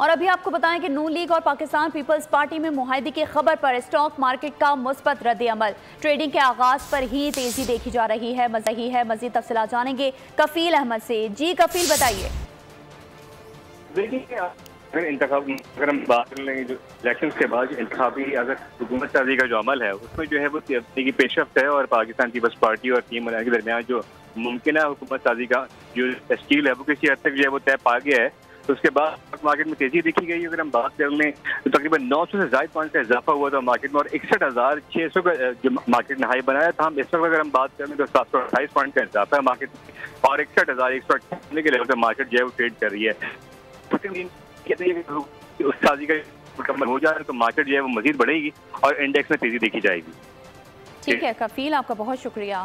और अभी आपको बताएं कि नून लीग और पाकिस्तान पीपल्स पार्टी में मुआहदे की खबर पर स्टॉक मार्केट का मुस्बत रद्द-ए-अमल, ट्रेडिंग के आगाज पर ही तेजी देखी जा रही है। मजीद तफसीलात जानेंगे कफील अहमद से। जी कफील, बताइए। देखिए, अगर हम बात कर लेंगे जो इलेक्शन के बाद इंतखाबी अगर हुकूमत साजी का जो अमल है उसमें जो है वो पेशरफ्त है और पाकिस्तान पीपल्स पार्टी और टीम के दरमियान जो मुमकिन हुकूमत साजी का जो तश्कील है वो किसी हद तक जो है वो तय पा गया है। तो उसके बाद मार्केट में तेजी देखी गई। अगर हम बात कर लें तो तकरीबन 900 से ज्यादा पॉइंट का इजाफा हुआ था मार्केट में और 61,600 का जो मार्केट ने हाई बनाया था। हम इस वक्त अगर हम बात कर लें तो 728 पॉइंट का इजाफा है मार्केट में और 61,198 के लेवल पर मार्केट जो है वो ट्रेड कर रही है। उस साजी का मुकम्मल हो जाए तो मार्केट जो है वो मजीद बढ़ेगी और इंडेक्स में तेजी देखी जाएगी। ठीक है कफील, आपका बहुत शुक्रिया।